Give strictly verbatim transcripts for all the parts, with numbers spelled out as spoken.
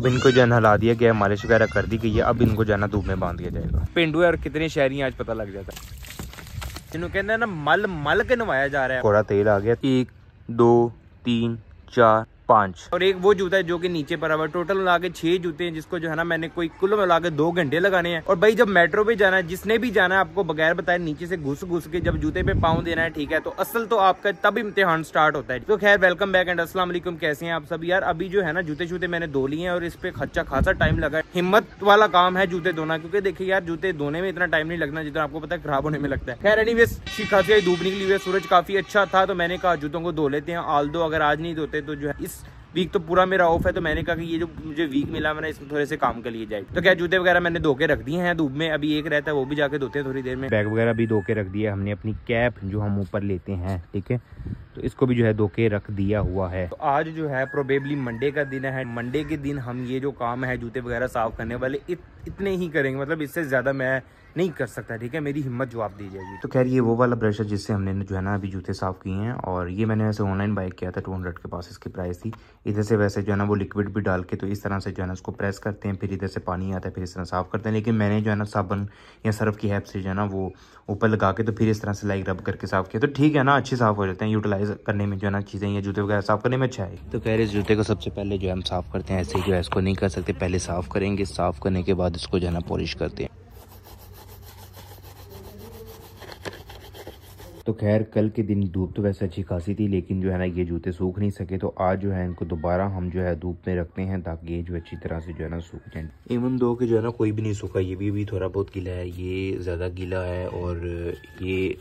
अब इनको जो है नहला दिया गया, मालिश वगैरह कर दी गई है। अब इनको जाना धूप में बांध दिया जाएगा। पेंडू है और कितनी शहरी आज पता लग जाता है, जिन्होंने कहते हैं ना मल मल के नवाया जा रहा है। थोड़ा तेल आ गया, एक दो तीन चार पाँच, और एक वो जूता है जो कि नीचे पर हुआ। टोटल मिला के छह जूते हैं, जिसको जो है ना मैंने कोई कुल मिला के दो घंटे लगाने हैं। और भाई जब मेट्रो पे जाना है, जिसने भी जाना है, आपको बगैर बताए नीचे से घुस घुस के जब जूते पे पाँव देना है, ठीक है, तो असल तो आपका तब इम्तिहान स्टार्ट होता है। तो खैर वेलकम बैक एंड अस्सलाम वालेकुम, कैसे हैं आप सब। यार अभी जो है ना जूते शूते मैंने धो लिए हैं और इस पे अच्छा खासा टाइम लगा है। हिम्मत वाला काम है जूते धोना, क्योंकि देखिए यार जूते धोने में इतना टाइम नहीं लगना जितना आपको पता है खराब होने में लगता है। खैर एनीवेज खासी धूप निकली हुई है, सूरज काफी अच्छा था, तो मैंने कहा जूतों को धो लेते हैं। आल दो अगर आज नहीं धोते तो जो है वीक तो पूरा मेरा ऑफ है, तो मैंने कहा कि ये जो मुझे वीक मिला मैंने इसमें थोड़े से काम के लिए जाए। तो क्या जूते वगैरह मैंने धो के रख दिए हैं धूप में, अभी एक रहता है वो भी जाके धोते हैं थोड़ी देर में। बैग वगैरह भी धो के रख दिया हमने, अपनी कैप जो हम ऊपर लेते हैं, ठीक है, तो इसको भी जो है धो के रख दिया हुआ है। तो आज जो है प्रोबेबली मंडे का दिन है। मंडे के दिन हम ये जो काम है जूते वगैरह साफ करने वाले इत, इतने ही करेंगे, मतलब इससे ज्यादा मैं नहीं कर सकता, ठीक है, मेरी हिम्मत जवाब दी जाएगी। तो खैर ये वो वाला ब्रश है जिससे हमने जो है ना अभी जूते साफ किए हैं, और ये मैंने वैसे ऑनलाइन बाय किया था, टू हंड्रेड के पास इसकी प्राइस थी। इधर से वैसे जो है ना वो लिक्विड भी डाल के तो इस तरह से जो है ना उसको प्रेस करते हैं, फिर इधर से पानी आता है, फिर इस तरह साफ करते हैं। लेकिन मैंने जो है ना साबुन या सर्फ की हेल्प से जो है ना वो ऊपर लगा के तो फिर इस तरह से लाइक रब करके साफ किया, तो ठीक है ना, अच्छे साफ हो जाते हैं। यूटिलाइज करने में जो है ना चीज़ें या जूते वगैरह साफ करने में अच्छा है। तो खैर इस जूते को सबसे पहले जो है हम साफ करते हैं, ऐसे जो है इसको नहीं कर सकते, पहले साफ करेंगे, साफ करने के बाद इसको जो है ना पॉलिश करते हैं। तो खैर कल के दिन धूप तो वैसे अच्छी खासी थी, लेकिन जो है ना ये जूते सूख नहीं सके, तो आज जो है इनको दोबारा हम जो है धूप में रखते हैं ताकि ये जो अच्छी तरह से जो है ना सूख जाए। इवन दो कि जो है ना कोई भी नहीं सूखा, ये भी भी थोड़ा बहुत गीला है, ये ज़्यादा गीला है, और ये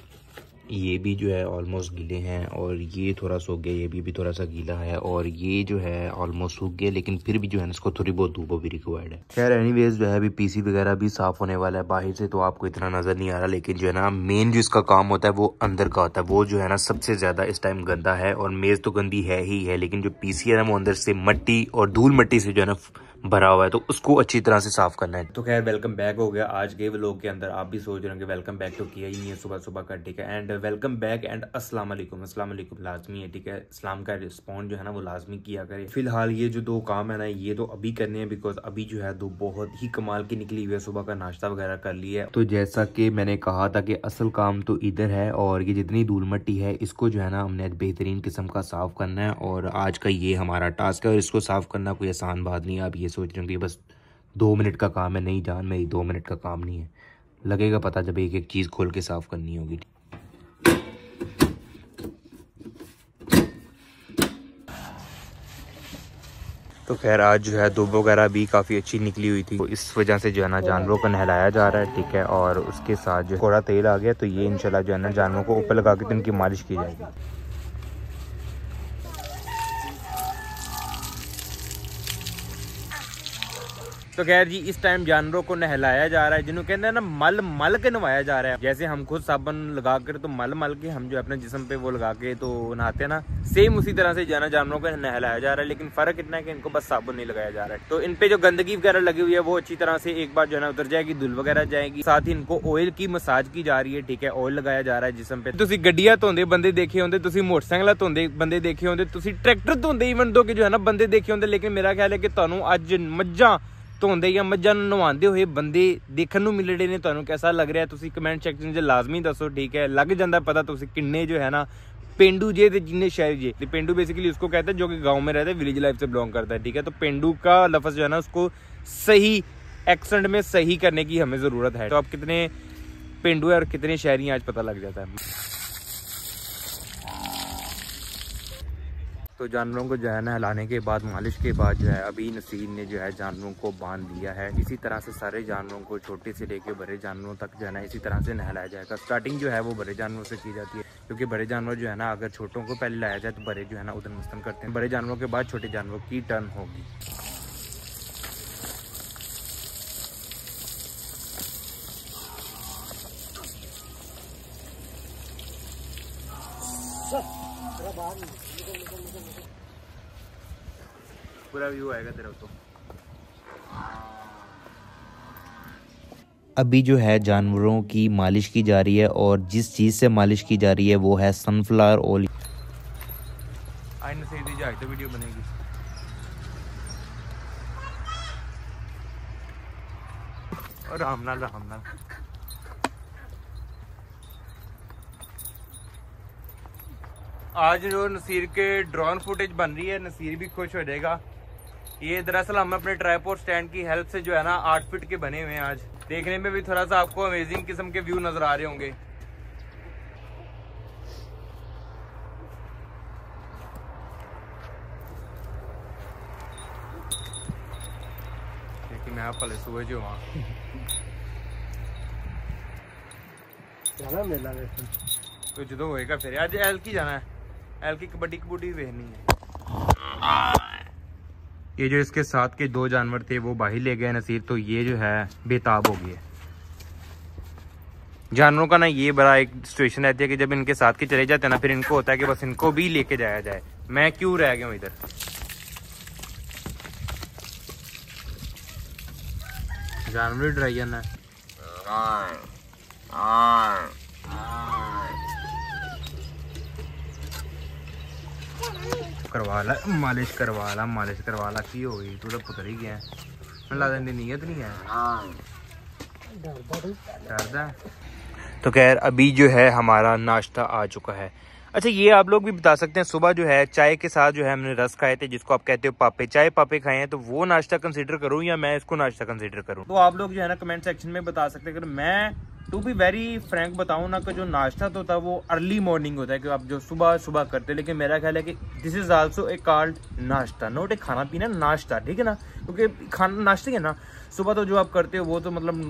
ये भी जो है ऑलमोस्ट गीले हैं, और ये थोड़ा सूख गया, ये भी भी थोड़ा सा गीला है, और ये जो है ऑलमोस्ट सूख गया, लेकिन फिर भी जो है इसको थोड़ी बहुत धूप भी रिक्वायर्ड है। खैर एनीवेज जो है अभी पीसी वगैरह भी साफ होने वाला है, बाहर से तो आपको इतना नज़र नहीं आ रहा, लेकिन जो है ना मेन जो इसका काम होता है वो अंदर का होता है। वो जो है ना सबसे ज़्यादा इस टाइम गंदा है, और मेज़ तो गंदी है ही है, लेकिन जो पीसी है ना वो अंदर से मट्टी और धूल मट्टी से जो है ना भरा हुआ है, तो उसको अच्छी तरह से साफ करना है। तो खैर वेलकम बैक हो गया आज के व्लॉग के अंदर। आप भी सोच रहे होंगे वेलकम बैक तो किया ही नहीं है सुबह सुबह का, ठीक है, एंड वेलकम बैक एंड अस्सलाम वालेकुम। अस्सलाम वालेकुम लाजमी है, ठीक है, इस्लाम का रिस्पॉन्ड जो है ना वो लाजमी किया करे। फिलहाल ये जो दो काम है ना ये तो अभी करने हैं, बिकॉज अभी जो है दो बहुत ही कमाल की निकली हुई है, सुबह का नाश्ता वगैरह कर लिया। तो जैसा कि मैंने कहा था कि असल काम तो इधर है, और ये जितनी धूल मट्टी है इसको जो है ना हमने बेहतरीन किस्म का साफ करना है, और आज का ये हमारा टास्क है। और इसको साफ करना कोई आसान बात नहीं है, आप ये सोच रहे होंगे बस दो मिनट का काम है। नहीं जान, मेरी दो मिनट का काम नहीं है, लगेगा पता जब एक एक चीज़ खोल के साफ करनी होगी। तो खैर आज जो है धूप वगैरह भी काफ़ी अच्छी निकली हुई थी, तो इस वजह से जो है ना जानवरों को नहलाया जा रहा है, ठीक है, और उसके साथ जो थोड़ा तेल आ गया, तो ये इंशाल्लाह जो है ना जानवरों को ऊपर लगा के तो इनकी मालिश की जाएगी। तो खैर जी इस टाइम जानवरों को नहलाया जा रहा है, जिन्होंने कहते हैं ना मल मल के नवाया जा रहा है। जैसे हम खुद साबुन लगा कर तो मल मल के हम जो अपने जिस्म पे वो लगा के तो नहाते हैं ना, सेम उसी तरह से जाना जानवरों को नहलाया जा रहा है, लेकिन फर्क इतना है कि इनको बस साबुन नहीं लगाया जा रहा है। तो इन पे जो गंदगी वगैरह लगी हुई है वो अच्छी तरह से एक बार जो है ना उतर जाएगी, धूल वगैरह जाएगी। साथ ही इनको ऑयल की मसाज की जा रही है, ठीक है, ऑयल लगाया जा रहा है जिस्म पे। तुम गड्डियां धोंदे बंदे देखे होंगे, तुम मोटरसाइकिल धोंदे बंदे देखे होंगे, तुम ट्रैक्टर धोंदे इवन दो के जो है ना बंदे देखे होंगे, लेकिन मेरा ख्याल है कि तुहानू अज मज्जां धोंदे या मज्जां नवांदे हुए बंदे देखने को मिल रहे ने। तुहानू कैसा लग रहा है तुसी कमेंट सैक्शन च लाजमी दसो, ठीक है, लग जाता पता तुसी किन्ने जो है ना पेंडू जे तो जिन्हें शहरी जे। तो पेंडू बेसिकली उसको कहते हैं जो कि गांव में रहता है, विलेज लाइफ से बिलोंग करता है, ठीक है। तो पेंडू का लफ्ज़ जो है ना उसको सही एक्सेंट में सही करने की हमें ज़रूरत है। तो आप कितने पेंडू है और कितने शहरी आज पता लग जाता है। तो जानवरों को जो है नहलाने के बाद, मालिश के बाद जो है अभी नसीर ने जो है जानवरों को बांध दिया है। इसी तरह से सारे जानवरों को छोटे से लेके बड़े जानवरों तक जो है ना इसी तरह से नहलाया जाएगा। स्टार्टिंग जो है वो बड़े जानवरों से की जाती है, क्योंकि बड़े जानवर जो है ना अगर छोटों को पहले लाया जाए तो बड़े जो है ना उधर मुस्तन करते हैं, बड़े जानवरों के बाद छोटे जानवरों की टर्न होगी। पूरा व्यू आएगा तेरा तो। अभी जो है जानवरों की मालिश की जा रही है, और जिस चीज़ से मालिश की जा रही है वो है सनफ्लावर ऑयल। आइंदा से वीडियो बनेगी। राम नाल राम नाल आज जो नसीर के ड्रोन फुटेज बन रही है नसीर भी खुश हो जाएगा। ये दरअसल हम अपने ट्राइपॉड स्टैंड की हेल्प से जो है ना आठ फीट के बने हुए हैं। आज देखने में भी थोड़ा सा आपको अमेजिंग किस्म के व्यू नजर आ रहे होंगे। मैं पहले सुबह जो वहाँ जाना मेला तो जो होएगा फिर आज एल की जाना है, एल की कबड्डी कबड्डी देखनी है। ये जो इसके साथ के दो जानवर थे वो बाहर ले गए नसीर, तो ये जो है बेताब हो गई है। जानवरों का ना ये बड़ा एक सिचुएशन रहती है कि जब इनके साथ के चले जाते हैं ना फिर इनको होता है कि बस इनको भी लेके जाया जाए, मैं क्यों रह गया हूँ इधर। जानवर डराई जाना करवा ला मालिश करवा ला मालिश करवा ला की हो गई तू तो पुतर ही गया। मैं लगता नीयत नहीं है। तो खैर अभी जो है हमारा नाश्ता आ चुका है। अच्छा ये आप लोग भी बता सकते हैं, सुबह जो है चाय के साथ जो है हमने रस खाए थे जिसको आप कहते हो पापे, चाय पापे खाए हैं तो वो नाश्ता कंसीडर करूं या मैं इसको नाश्ता कंसीडर करूं? तो आप लोग जो है ना कमेंट सेक्शन में बता सकते हैं। अगर मैं टू बी वेरी फ्रैंक बताऊं ना कि जो नाश्ता तो था वो अर्ली मॉर्निंग होता है कि आप जो सुबह सुबह करते हैं, लेकिन मेरा ख्याल है कि this is also a called nashta, not a khana peena नाश्ता, ठीक है ना, क्योंकि खाना नाश्ते है ना। सुबह तो जो आप करते हो वो तो मतलब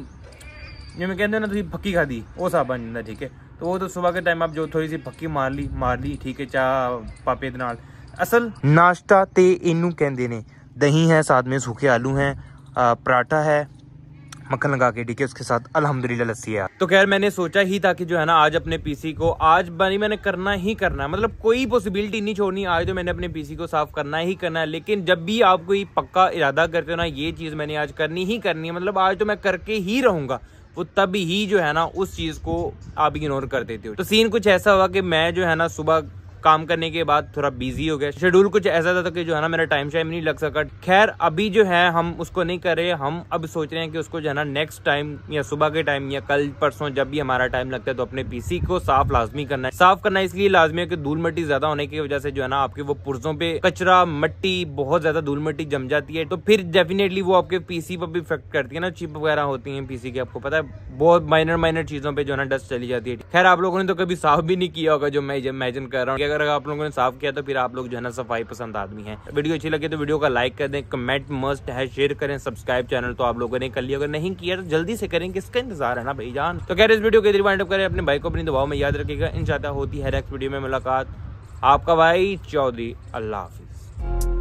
जिम्मे कहते हो ना तुम फक्की खाधी वो साहब बन जाता, ठीक है, तो वो तो सुबह के टाइम आप जो थोड़ी सी फक्की मार ली मार ली ठीक है चाह पापे दे नाल। असल नाश्ता ते इनू कहंदे ने, दही है साथ में, सूखे आलू हैं, पराठा है मक्खन लगा के ठीक है, उसके साथ अल्हम्दुलिल्लाह लस्सी है। तो खैर मैंने सोचा ही था कि जो है ना आज अपने पीसी को आज बनी मैंने करना ही करना, मतलब कोई पॉसिबिलिटी नहीं छोड़नी, आज तो मैंने अपने पीसी को साफ करना ही करना है। लेकिन जब भी आप कोई पक्का इरादा करते हो ना ये चीज़ मैंने आज करनी ही करनी है, मतलब आज तो मैं करके ही रहूँगा, वो तभी ही जो है ना उस चीज़ को आप इग्नोर कर देते हो। तो सीन कुछ ऐसा हुआ कि मैं जो है ना सुबह काम करने के बाद थोड़ा बिजी हो गया, शेड्यूल कुछ ऐसा था कि जो है ना मेरा टाइम शाइम नहीं लग सका। खैर अभी जो है हम उसको नहीं कर रहे, हम अब सोच रहे हैं कि उसको जो है ना नेक्स्ट टाइम या सुबह के टाइम या कल परसों जब भी हमारा टाइम लगता है तो अपने पीसी को साफ लाजमी करना है। साफ करना इसलिए लाजमी है कि धूल मिट्टी ज्यादा होने की वजह से जो है ना आपके वो पुर्जों पे कचरा मिट्टी बहुत ज्यादा धूल मिट्टी जम जाती है, तो फिर डेफिनेटली वो आपके पीसी पर भी इफेक्ट करती है ना, चिप वगैरह होती है पीसी की, आपको पता है बहुत माइनर माइनर चीजों पर जो है ना डस्ट चली जाती है। खैर आप लोगों ने तो कभी साफ भी नहीं किया होगा जो मैं इमेजिन कर रहा हूँ, अगर आप लोगों ने साफ किया तो फिर आप लोग जो है ना सफाई पसंद आदमी हैं। वीडियो अच्छी लगे तो वीडियो का लाइक कर दें, कमेंट मस्ट है, शेयर करें, सब्सक्राइब चैनल तो आप लोगों ने कर लिया, अगर नहीं किया तो जल्दी से करें, किसका इंतजार है ना भाई जान। तो खैर इस वीडियो के रिवाइंड अप करें, अपने भाई को अपनी दुआओं में याद रखिएगा, इंशाल्लाह होती है नेक्स्ट वीडियो में मुलाकात। आपका भाई चौधरी, अल्लाह हाफिज।